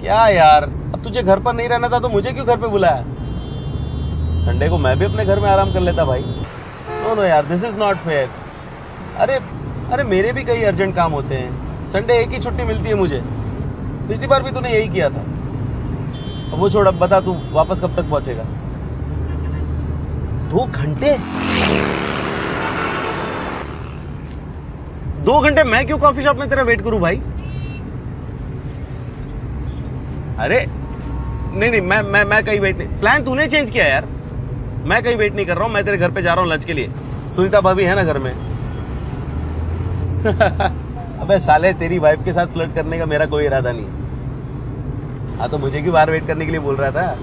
क्या यार, अब तुझे घर पर नहीं रहना था तो मुझे क्यों घर पे बुलाया? संडे को मैं भी अपने घर में आराम कर लेता भाई। नो यार, दिस इज नॉट फेयर। अरे मेरे भी कई अर्जेंट काम होते हैं। संडे एक ही छुट्टी मिलती है मुझे। पिछली बार भी तूने यही किया था। अब वो छोड़, अब बता तू वापस कब तक पहुंचेगा? 2 घंटे? 2 घंटे मैं क्यों कॉफी शॉप में तेरा वेट करूं भाई? अरे नहीं, मैं कहीं वेट नहीं। प्लान तूने चेंज किया यार। मैं कहीं वेट नहीं कर रहा हूं, मैं तेरे घर पे जा रहा हूं लंच के लिए। सुनीता भाभी है ना घर में? अबे साले, तेरी वाइफ के साथ फ्लर्ट करने का मेरा कोई इरादा नहीं। हाँ तो मुझे क्यों बाहर वेट करने के लिए बोल रहा था?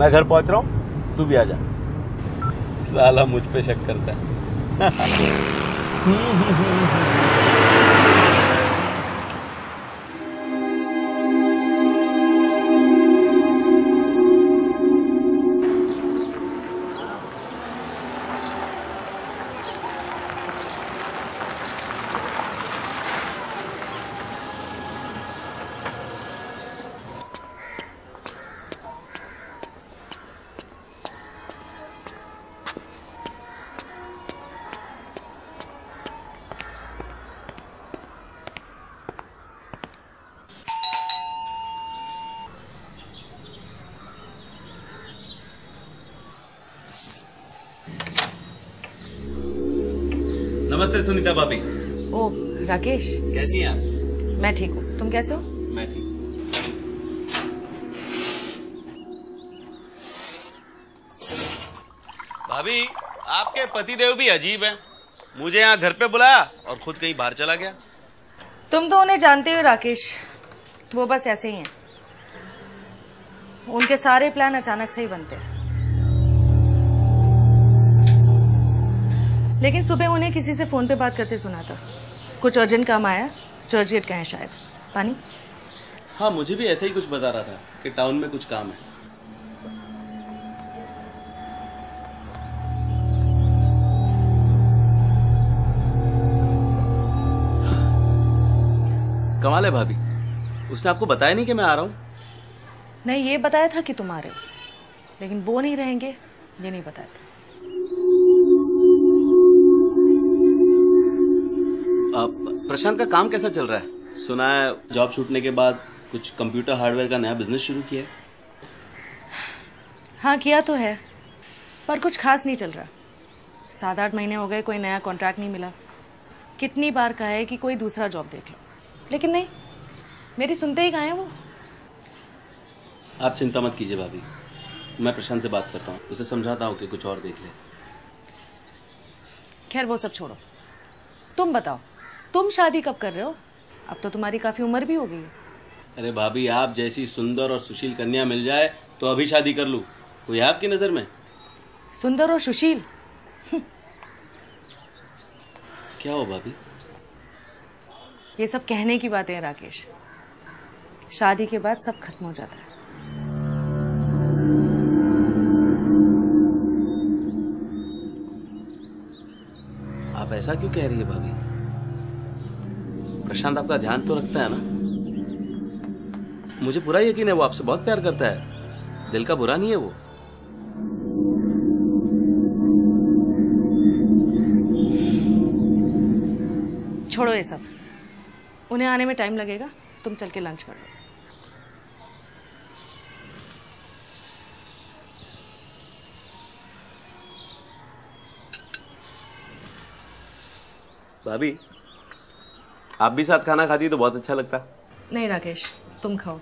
मैं घर पहुंच रहा हूं, तू भी आ जा। साला मुझ पे शक करता है। नमस्ते सुनीता भाभी। ओ राकेश, कैसी हैं आप? मैं ठीक हूँ, तुम कैसे हो? मैं ठीक हूँ। भाभी, आपके पतिदेव भी अजीब हैं। मुझे यहाँ घर पे बुलाया और खुद कहीं बाहर चला गया। तुम तो उन्हें जानते हो राकेश, वो बस ऐसे ही हैं। उनके सारे प्लान अचानक से ही बनते हैं, लेकिन सुबह उन्हें किसी से फोन पे बात करते सुना था। कुछ अर्जेंट काम आया, चर्च गेट का है शायद। पानी? हाँ, मुझे भी ऐसा ही कुछ बता रहा था कि टाउन में कुछ काम है। कमाल है भाभी, उसने आपको बताया नहीं कि मैं आ रहा हूँ? नहीं, ये बताया था कि तुम आ रहे हो, लेकिन वो नहीं रहेंगे ये नहीं बताया था। प्रशांत का काम कैसा चल रहा है? सुना है जॉब छूटने के बाद कुछ कंप्यूटर हार्डवेयर का नया बिजनेस शुरू किया है। हाँ किया तो है, पर कुछ खास नहीं चल रहा। 7-8 महीने हो गए, कोई नया कॉन्ट्रैक्ट नहीं मिला। कितनी बार कहा है कि कोई दूसरा जॉब देख लो, लेकिन नहीं, मेरी सुनते ही कहाँ है वो। आप चिंता मत कीजिए भाभी, मैं प्रशांत से बात करता हूँ, उसे समझाता हूँ कि कुछ और देख ले। खैर वो सब छोड़ो, तुम बताओ तुम शादी कब कर रहे हो? अब तो तुम्हारी काफी उम्र भी हो गई है। अरे भाभी, आप जैसी सुंदर और सुशील कन्या मिल जाए तो अभी शादी कर लूं। कोई आपकी नजर में? सुंदर और सुशील? क्या हो भाभी? ये सब कहने की बातें हैं राकेश, शादी के बाद सब खत्म हो जाता है। आप ऐसा क्यों कह रही है भाभी? प्रशांत आपका ध्यान तो रखता है ना? मुझे पूरा यकीन है वो आपसे बहुत प्यार करता है, दिल का बुरा नहीं है वो। छोड़ो ये सब, उन्हें आने में टाइम लगेगा, तुम चल के लंच कर लो। भाभी आप भी साथ खाना खाती तो बहुत अच्छा लगता। नहीं राकेश, तुम खाओ,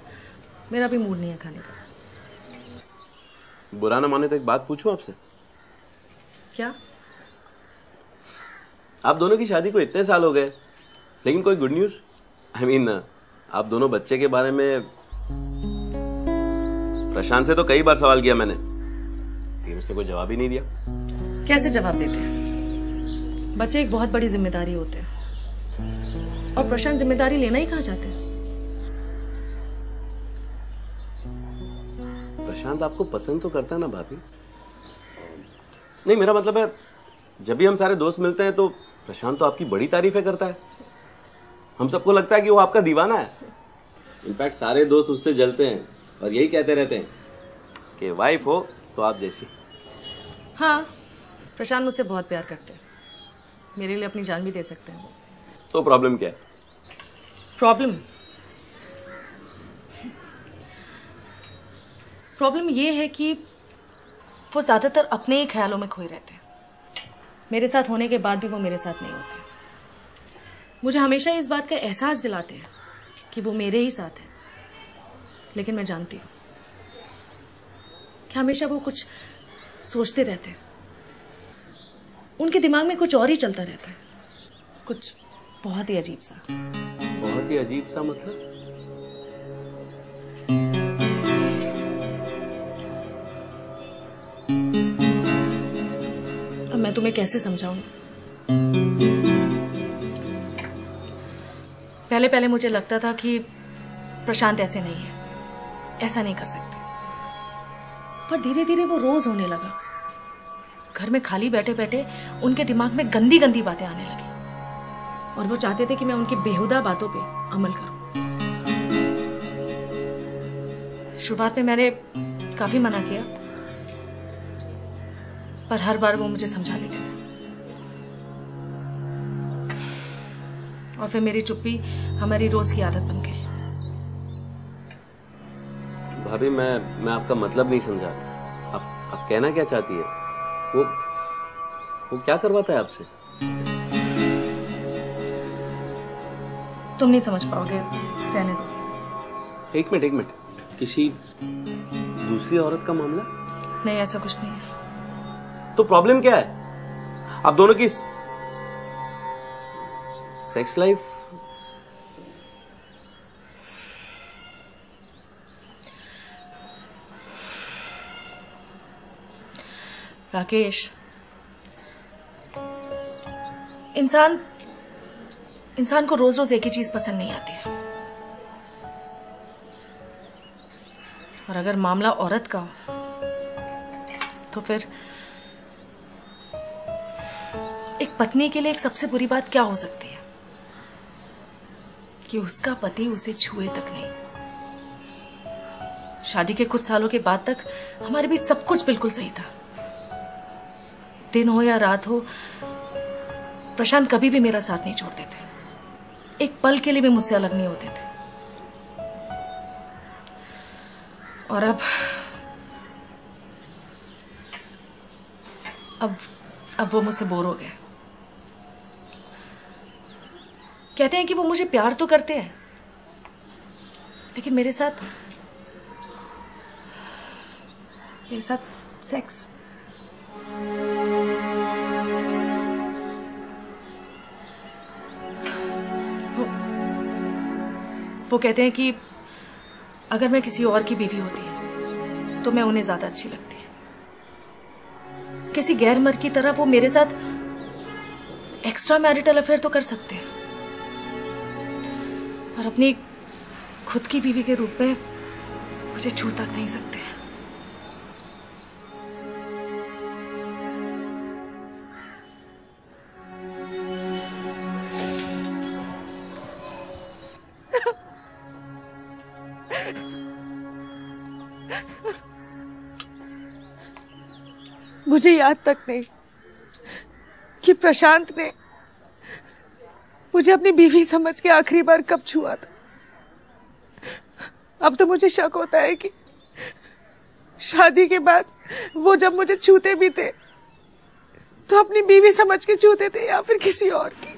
मेरा भी मूड नहीं है खाने का। बुरा ना माने तो एक बात पूछूं आपसे? क्या? आप दोनों की शादी को इतने साल हो गए, लेकिन कोई गुड न्यूज? आई मीन आप दोनों बच्चे के बारे में? प्रशांत से तो कई बार सवाल किया मैंने, लेकिन उसने कोई जवाब ही नहीं दिया। कैसे जवाब देते हैं? बच्चे एक बहुत बड़ी जिम्मेदारी होते हैं और प्रशांत जिम्मेदारी लेना ही कहाँ चाहते हैं। प्रशांत आपको पसंद तो करता है ना भाभी? नहीं, मेरा मतलब है जब भी हम सारे दोस्त मिलते हैं तो प्रशांत तो आपकी बड़ी तारीफें करता है। हम सबको लगता है कि वो आपका दीवाना है। इनफैक्ट सारे दोस्त उससे जलते हैं और यही कहते रहते हैं कि वाइफ हो तो आप जैसी। हाँ, प्रशांत मुझसे बहुत प्यार करते हैं, मेरे लिए अपनी जान भी दे सकते हैं। तो प्रॉब्लम क्या है? प्रॉब्लम ये है कि वो ज्यादातर अपने ही ख्यालों में खोए रहते हैं। मेरे साथ होने के बाद भी वो मेरे साथ नहीं होते। मुझे हमेशा इस बात का एहसास दिलाते हैं कि वो मेरे ही साथ हैं, लेकिन मैं जानती हूँ कि हमेशा वो कुछ सोचते रहते हैं। उनके दिमाग में कुछ और ही चलता रहता है, कुछ बहुत ही अजीब सा। बहुत ही अजीब सा मतलब? अब मैं तुम्हें कैसे समझाऊं? पहले पहले मुझे लगता था कि प्रशांत ऐसे नहीं है, ऐसा नहीं कर सकते, पर धीरे धीरे वो रोज होने लगा। घर में खाली बैठे बैठे उनके दिमाग में गंदी गंदी बातें आने लगी और वो चाहते थे कि मैं उनकी बेहुदा बातों पे अमल करूं। शुरुआत में मैंने काफी मना किया, पर हर बार वो मुझे समझा लेते थे और फिर मेरी चुप्पी हमारी रोज की आदत बन गई। भाभी, मैं आपका मतलब नहीं समझा। आप कहना क्या चाहती है? वो क्या करवाता है आपसे? तुम नहीं समझ पाओगे, रहने दो। एक मिनट, किसी दूसरी औरत का मामला? नहीं, ऐसा कुछ नहीं है। तो प्रॉब्लम क्या है? आप दोनों की सेक्स लाइफ? राकेश, इंसान को रोज रोज एक ही चीज पसंद नहीं आती है, और अगर मामला औरत का हो तो फिर एक पत्नी के लिए एक सबसे बुरी बात क्या हो सकती है कि उसका पति उसे छुए तक नहीं। शादी के कुछ सालों के बाद तक हमारे बीच सब कुछ बिल्कुल सही था। दिन हो या रात हो, प्रशांत कभी भी मेरा साथ नहीं छोड़ते थे, एक पल के लिए भी मुझसे अलग नहीं होते थे। और अब वो मुझसे बोर हो गए। कहते हैं कि वो मुझे प्यार तो करते हैं, लेकिन मेरे साथ सेक्स। वो कहते हैं कि अगर मैं किसी और की बीवी होती तो मैं उन्हें ज्यादा अच्छी लगती। किसी गैर मर्द की तरह वो मेरे साथ एक्स्ट्रा मैरिटल अफेयर तो कर सकते हैं, पर अपनी खुद की बीवी के रूप में मुझे छू तक नहीं सकते। मुझे याद तक नहीं कि प्रशांत ने मुझे अपनी बीवी समझ के आखिरी बार कब छुआ था। अब तो मुझे शक होता है कि शादी के बाद वो जब मुझे छूते भी थे तो अपनी बीवी समझ के छूते थे या फिर किसी और की।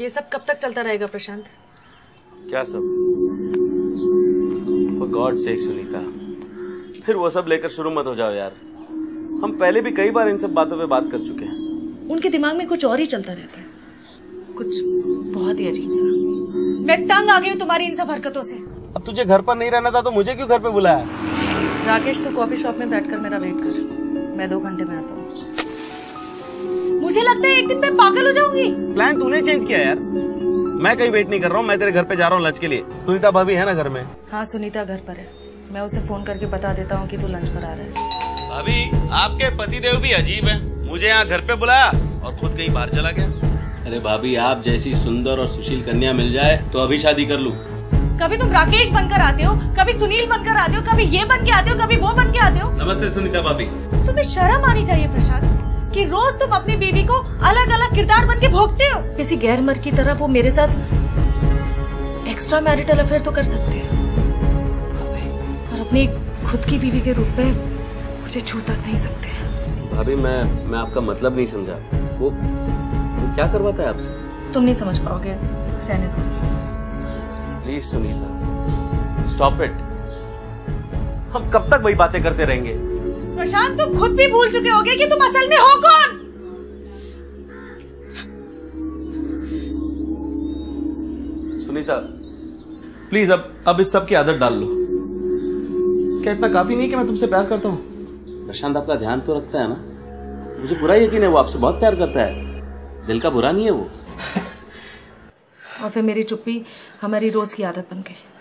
ये सब कब तक चलता रहेगा प्रशांत? क्या सब? For God's sake सुनीता, फिर वो सब लेकर शुरू मत हो जाओ यार। हम पहले भी कई बार इन सब बातों पे बात कर चुके हैं। उनके दिमाग में कुछ और ही चलता रहता है, कुछ बहुत ही अजीब सा। मैं तंग आ गई हूँ तुम्हारी इन सब हरकतों से। अब तुझे घर पर नहीं रहना था तो मुझे क्यों घर पे बुलाया? राकेश, तू कॉफी शॉप में बैठकर मेरा वेट कर, मैं 2 घंटे में आता हूँ। मुझे लगता है एक दिन मैं पागल हो जाऊंगी। प्लान तूने चेंज किया यार, मैं कहीं वेट नहीं कर रहा हूँ। मैं तेरे घर पे जा रहा हूँ लंच के लिए। सुनीता भाभी है ना घर में? हाँ सुनीता घर पर है, मैं उसे फोन करके बता देता हूँ कि तू लंच पर आ रहा है। भाभी आपके पतिदेव भी अजीब है, मुझे यहाँ घर पे बुलाया और खुद कहीं बाहर चला गया। अरे भाभी, आप जैसी सुंदर और सुशील कन्या मिल जाए तो अभी शादी कर लूँ। कभी तुम राकेश बनकर आते हो, कभी सुनील बनकर आते हो, कभी ये बन के आते हो, कभी वो बन के आते हो। नमस्ते सुनीता भाभी। तुम्हें शर्म आनी चाहिए प्रशांत कि रोज तुम अपनी बीवी को अलग अलग किरदार बन के भोगते हो। किसी गैर मर्द की तरह वो मेरे साथ एक्स्ट्रा मैरिटल अफेयर तो कर सकते हैं, और अपनी खुद की बीवी के रूप में मुझे छू तक नहीं सकते। भाभी मैं आपका मतलब नहीं समझा। वो क्या करवाता है आपसे? तुम नहीं समझ पाओगे, रहने दो। Please Sunita, stop it. हम कब तक वही बातें करते रहेंगे? प्रशांत, तुम खुद भी भूल चुके होगे कि तुम असल में हो कौन। सुनीता प्लीज, अब इस सब की आदत डाल लो। क्या इतना काफी नहीं कि मैं तुमसे प्यार करता हूँ? प्रशांत आपका ध्यान तो रखता है ना, मुझे पूरा यकीन है वो आपसे बहुत प्यार करता है, दिल का बुरा नहीं है वो। और फिर मेरी चुप्पी हमारी रोज की आदत बन गई।